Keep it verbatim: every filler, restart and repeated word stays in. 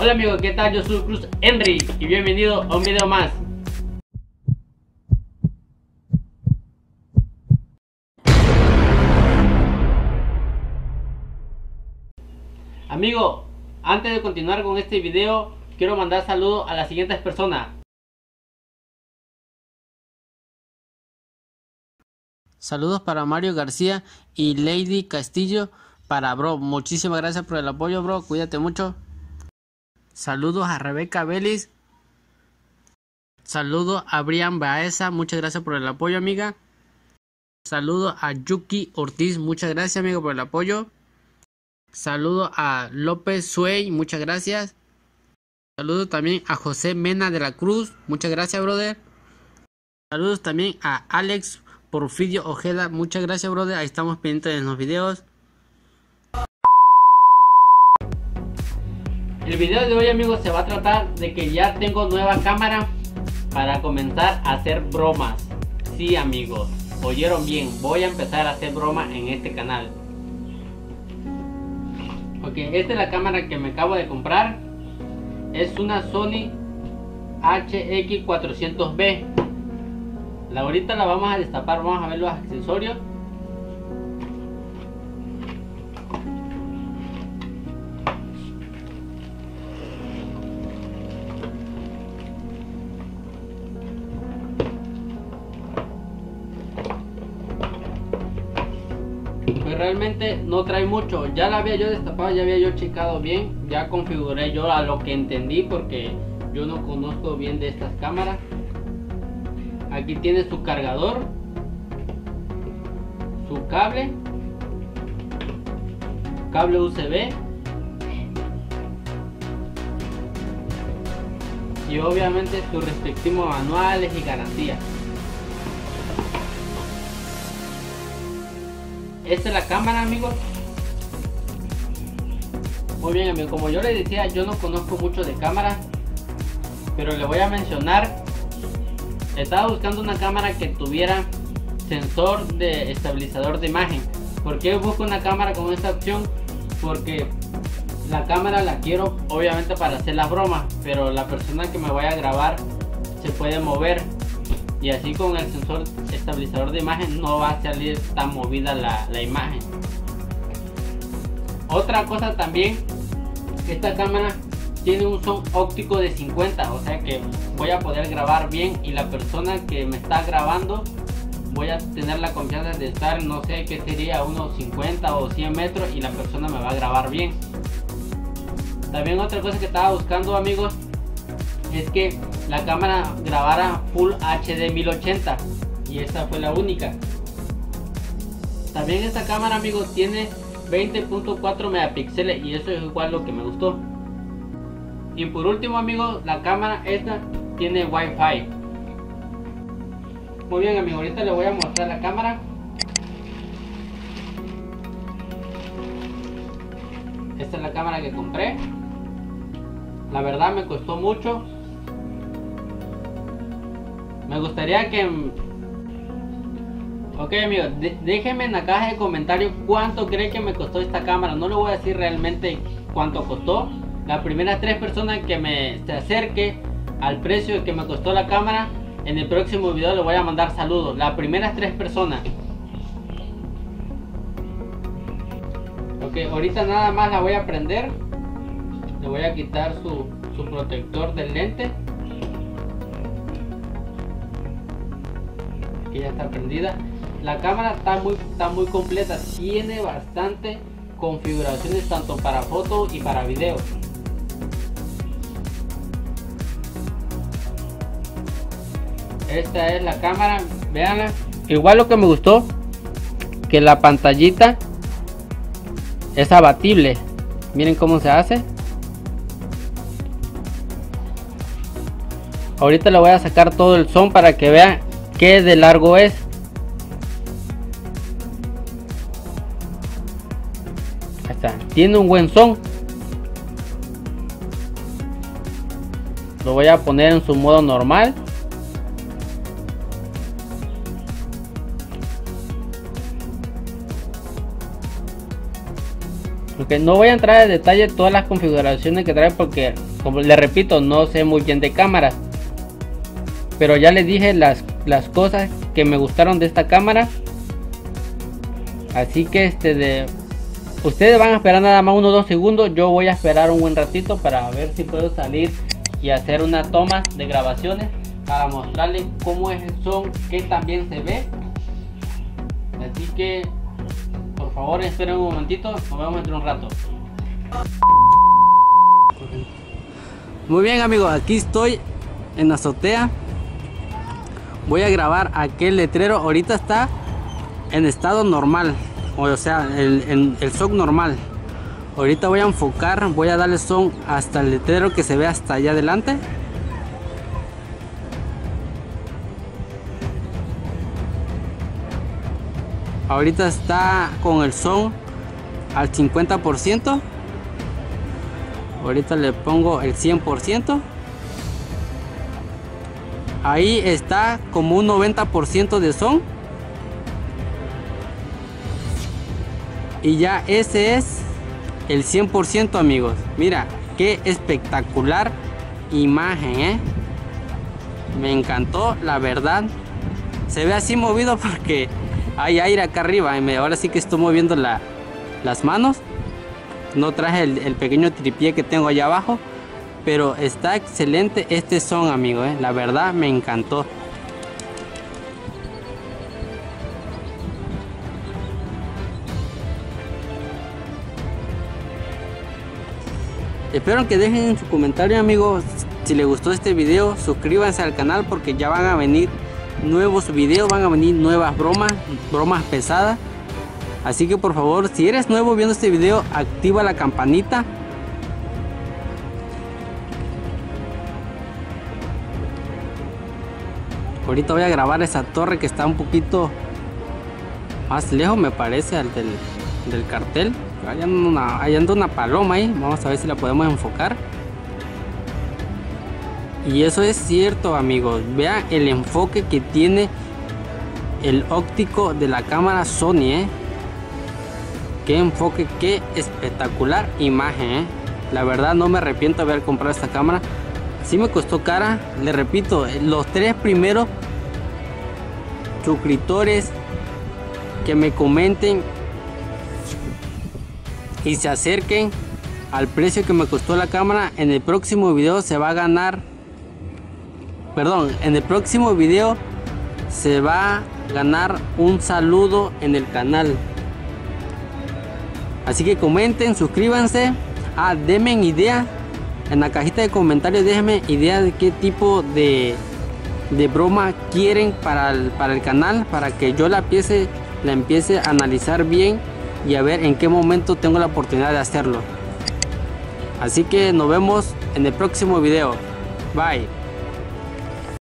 Hola amigos, ¿qué tal? Yo soy Cruz Henry y bienvenido a un video más. Amigo, antes de continuar con este video, quiero mandar saludos a las siguientes personas. Saludos para Mario García y Lady Castillo. Para bro, muchísimas gracias por el apoyo, bro, cuídate mucho. Saludos a Rebeca Vélez. Saludos a Brian Baeza, muchas gracias por el apoyo, amiga. Saludos a Yuki Ortiz, muchas gracias, amigo, por el apoyo. Saludos a López Suey, muchas gracias. Saludos también a José Mena de la Cruz, muchas gracias, brother. Saludos también a Alex Porfidio Ojeda, muchas gracias, brother, ahí estamos pendientes de los videos. El video de hoy, amigos, se va a tratar de que ya tengo nueva cámara para comenzar a hacer bromas. Sí, amigos, oyeron bien, voy a empezar a hacer bromas en este canal. Ok, esta es la cámara que me acabo de comprar. Es una Sony H X cuatrocientos B. La ahorita la vamos a destapar, vamos a ver los accesorios. Realmente no trae mucho, ya la había yo destapado, ya había yo checado bien, ya configuré yo a lo que entendí porque yo no conozco bien de estas cámaras. Aquí tiene su cargador, su cable, cable U S B y obviamente sus respectivos manuales y garantías. Esta es la cámara, amigos. Muy bien, amigos, como yo les decía, yo no conozco mucho de cámaras, pero les voy a mencionar. Estaba buscando una cámara que tuviera sensor de estabilizador de imagen. ¿Por qué busco una cámara con esta opción? Porque la cámara la quiero obviamente para hacer las bromas, pero la persona que me vaya a grabar se puede mover y así con el sensor estabilizador de imagen no va a salir tan movida la, la imagen. Otra cosa también, esta cámara tiene un zoom óptico de cincuenta, o sea que voy a poder grabar bien y la persona que me está grabando voy a tener la confianza de estar, no sé qué sería, unos cincuenta o cien metros y la persona me va a grabar bien. También otra cosa que estaba buscando, amigos, es que la cámara grabara Full H D mil ochenta y esta fue la única. También esta cámara, amigos, tiene veinte punto cuatro megapíxeles y eso es igual lo que me gustó. Y por último, amigos, la cámara esta tiene Wi-Fi. Muy bien, amigos, ahorita les voy a mostrar la cámara. Esta es la cámara que compré. La verdad me costó mucho. Me gustaría que... Ok, amigos, déjenme en la caja de comentarios cuánto creen que me costó esta cámara. No les voy a decir realmente cuánto costó. Las primeras tres personas que me se acerque al precio que me costó la cámara, en el próximo video les voy a mandar saludos. Las primeras tres personas. Ok, ahorita nada más la voy a prender. Le voy a quitar su, su protector del lente. Aquí ya está prendida. La cámara está muy, está muy completa. Tiene bastante configuraciones tanto para fotos y para video. Esta es la cámara. Veanla. Igual lo que me gustó, que la pantallita es abatible. Miren cómo se hace. Ahorita le voy a sacar todo el zoom para que vean qué de largo es. Ahí está. Tiene un buen zoom. Lo voy a poner en su modo normal. Aunque no voy a entrar en detalle todas las configuraciones que trae porque, como les repito, no sé muy bien de cámaras. Pero ya les dije las, las cosas que me gustaron de esta cámara. Así que este de... ustedes van a esperar nada más uno o dos segundos. Yo voy a esperar un buen ratito para ver si puedo salir y hacer una toma de grabaciones para mostrarles cómo es el son, que también se ve. Así que por favor esperen un momentito, nos vemos dentro de un rato. Muy bien amigos, aquí estoy en la azotea. Voy a grabar aquel letrero. Ahorita está en estado normal, o sea el, el, el son normal. Ahorita voy a enfocar, voy a darle son hasta el letrero que se ve hasta allá adelante. Ahorita está con el son al cincuenta por ciento. Ahorita le pongo el cien por ciento. Ahí está como un noventa por ciento de son. Y ya ese es el cien por ciento amigos. Mira qué espectacular imagen, ¿eh? Me encantó, la verdad. Se ve así movido porque hay aire acá arriba. Ahora sí que estoy moviendo la, las manos. No traje el, el pequeño tripié que tengo allá abajo. Pero está excelente este son amigos, ¿eh? La verdad me encantó. Espero que dejen en su comentario amigos si les gustó este video. Suscríbanse al canal porque ya van a venir nuevos videos, van a venir nuevas bromas, bromas pesadas. Así que por favor, si eres nuevo viendo este video, activa la campanita. Ahorita voy a grabar esa torre que está un poquito más lejos, me parece, al del, del cartel. Allá anda, una, allá anda una paloma ahí. Vamos a ver si la podemos enfocar. Y eso es cierto amigos. Vean el enfoque que tiene el óptico de la cámara Sony, ¿eh? Qué enfoque, qué espectacular imagen, ¿eh? La verdad no me arrepiento de haber comprado esta cámara. Sí me costó cara. Les repito, los tres primeros suscriptores que me comenten y se acerquen al precio que me costó la cámara, en el próximo video se va a ganar, perdón, en el próximo video se va a ganar un saludo en el canal. Así que comenten, suscríbanse, ah, denme idea en la cajita de comentarios, déjenme idea de qué tipo de, de broma quieren para el, para el canal, para que yo la empiece, la empiece a analizar bien y a ver en qué momento tengo la oportunidad de hacerlo. Así que nos vemos en el próximo video. Bye.